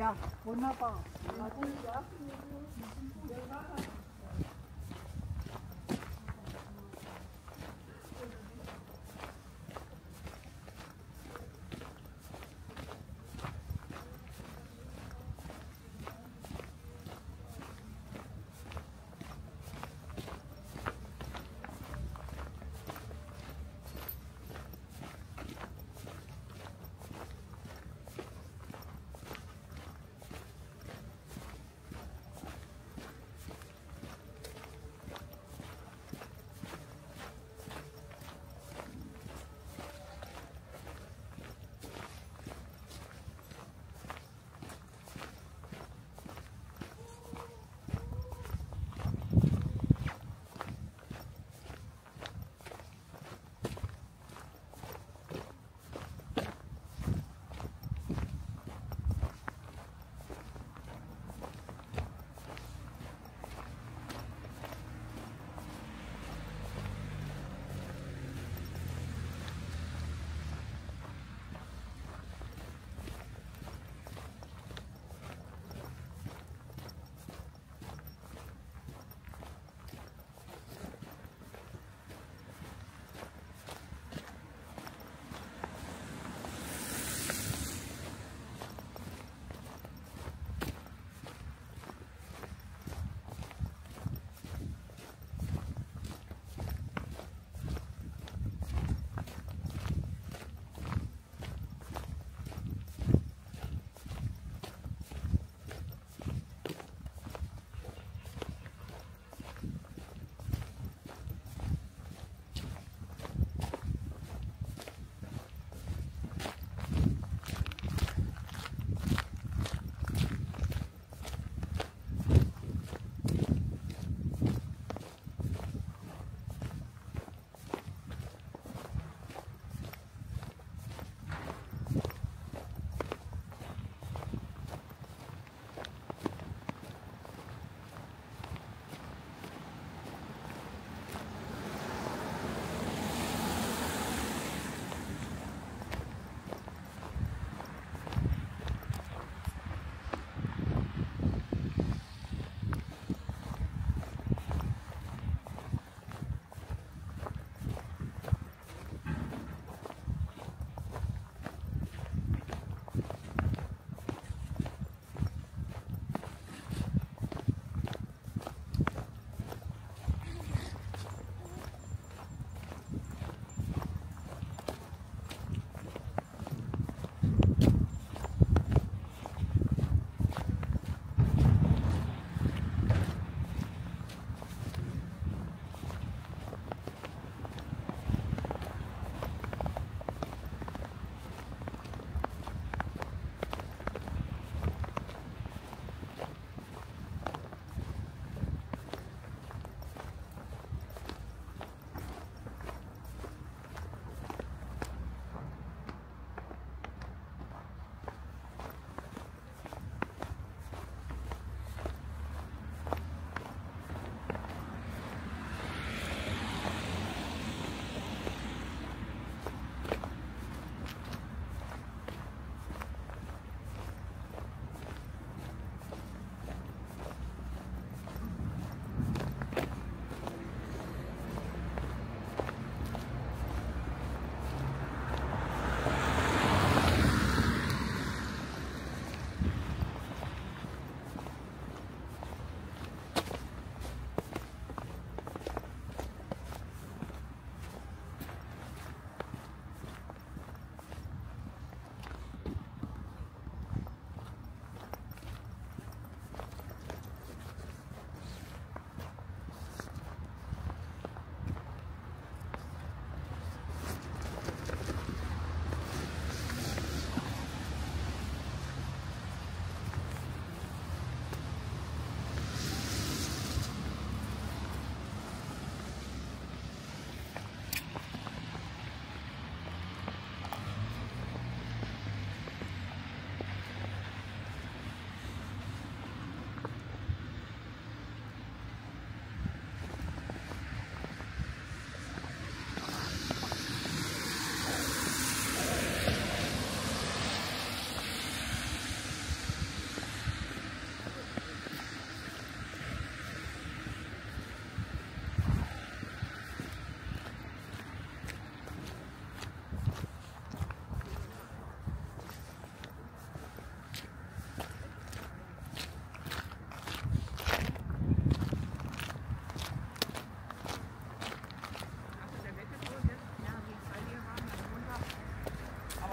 Ja, wunderbar.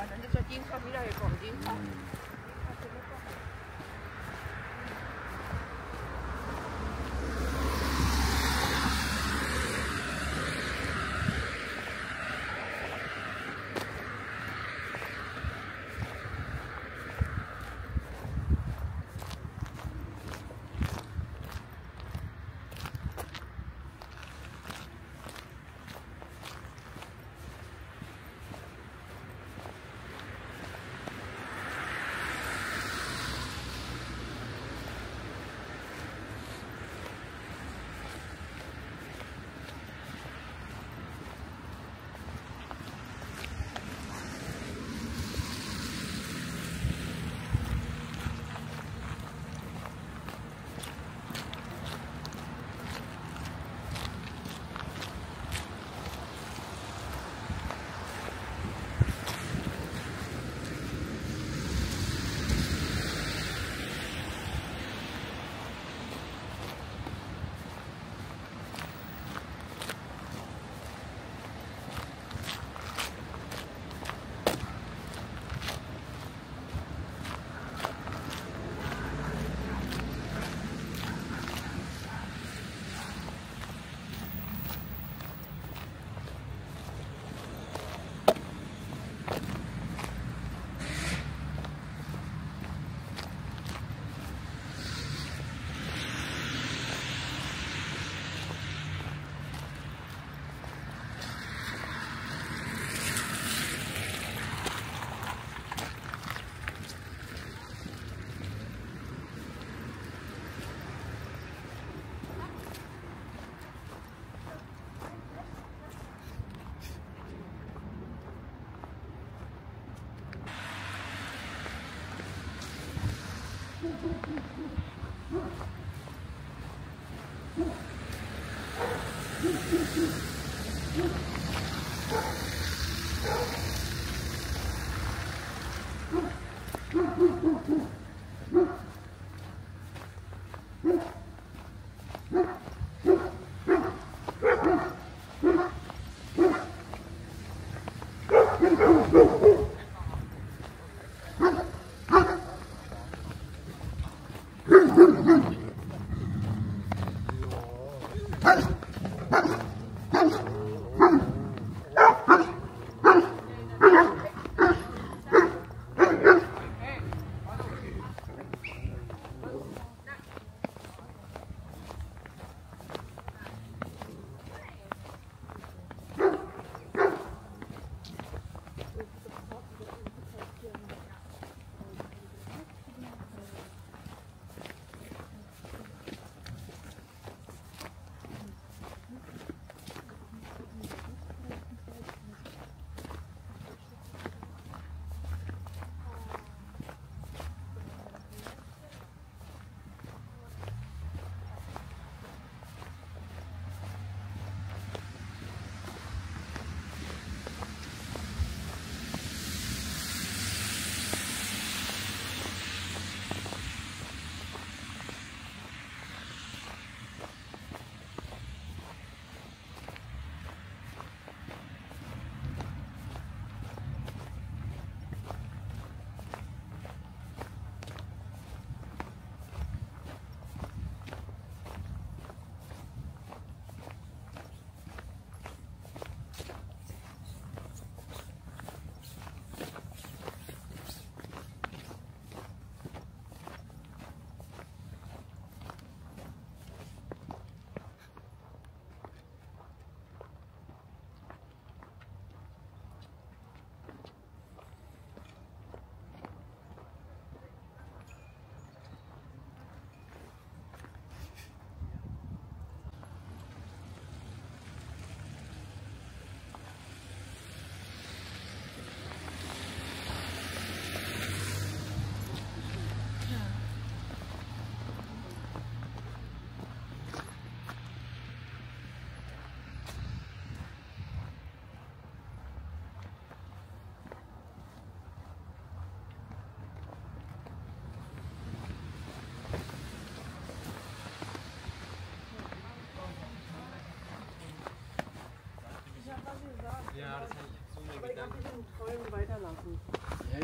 dann ist er Dienstag wiedergekommen. Dienstag.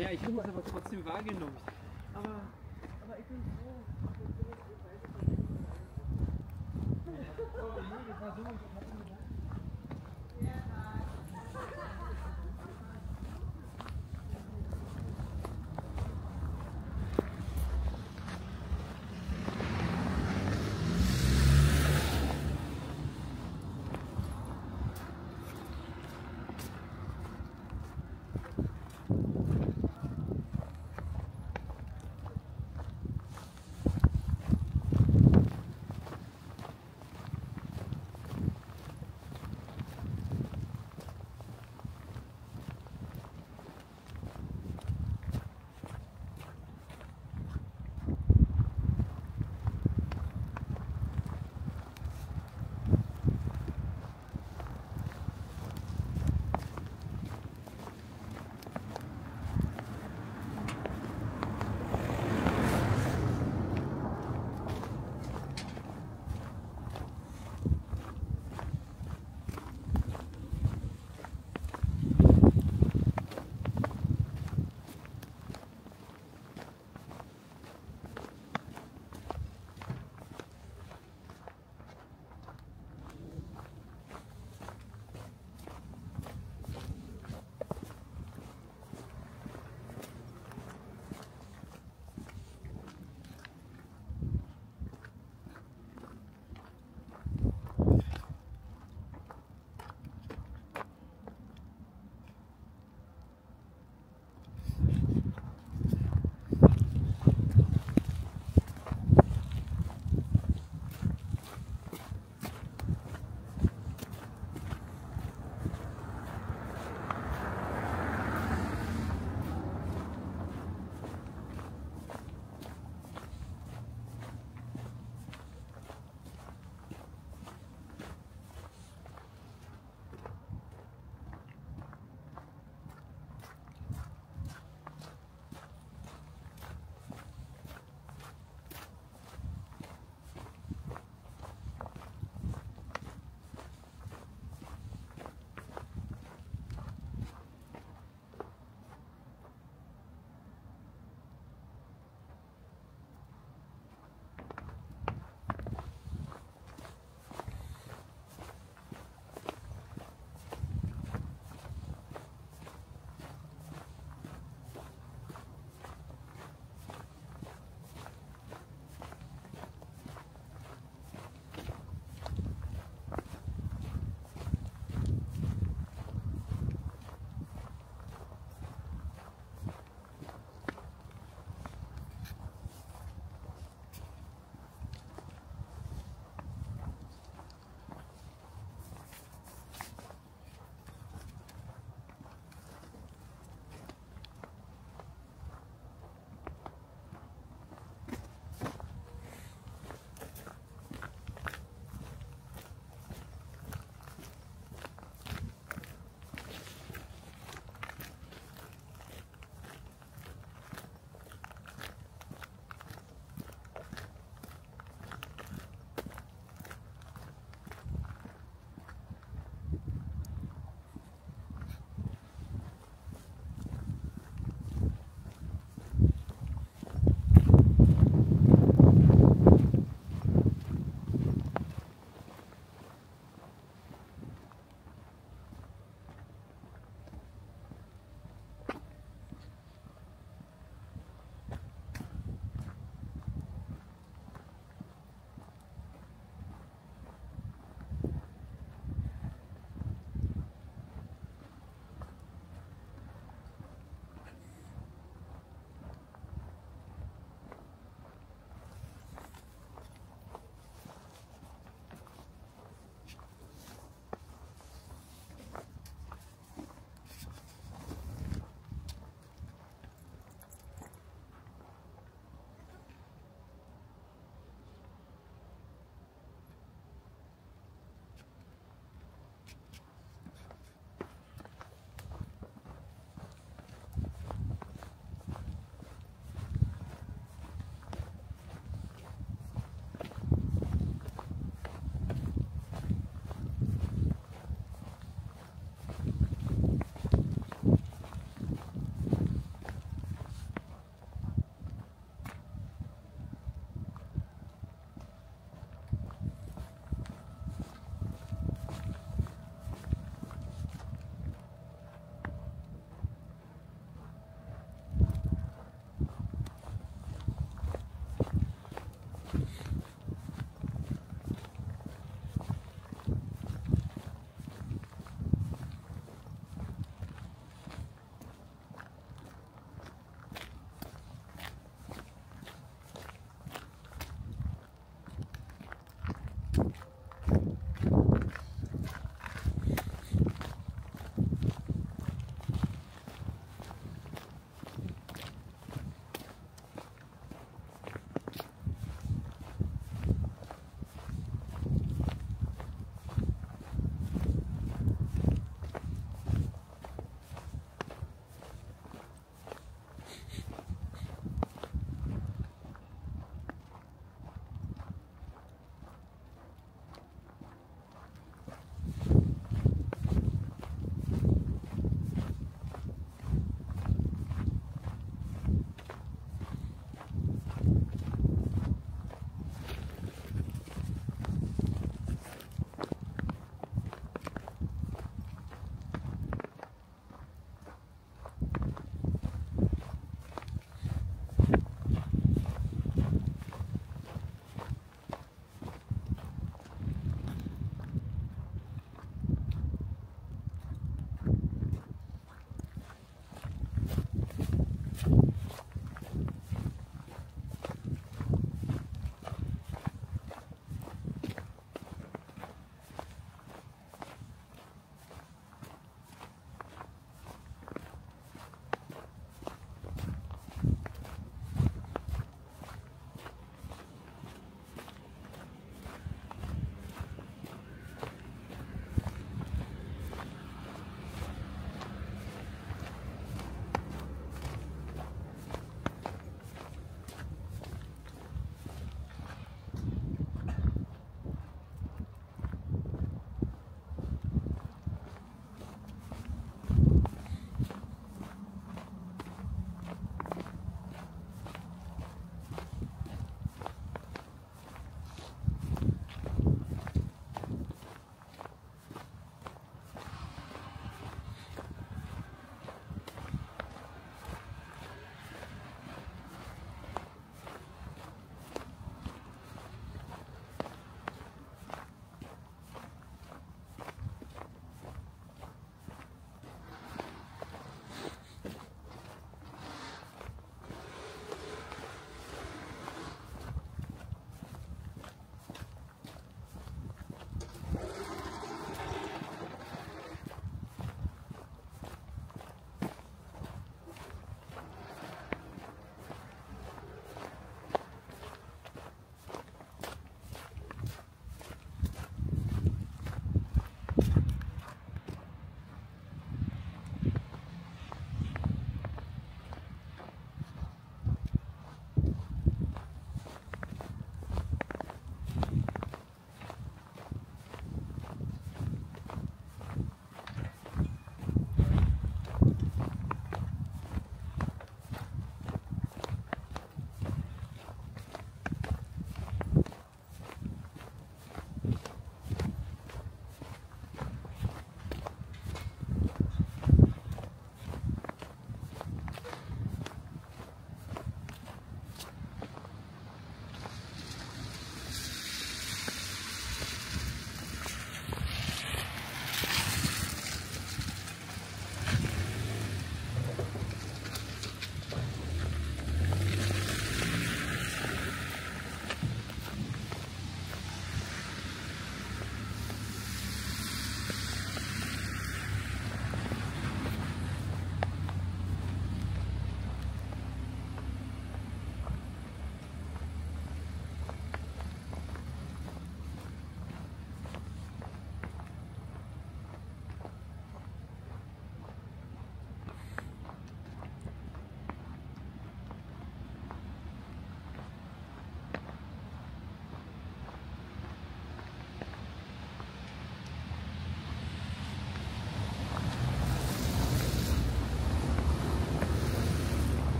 Ja, ich habe es aber trotzdem wahrgenommen. Aber ich bin froh.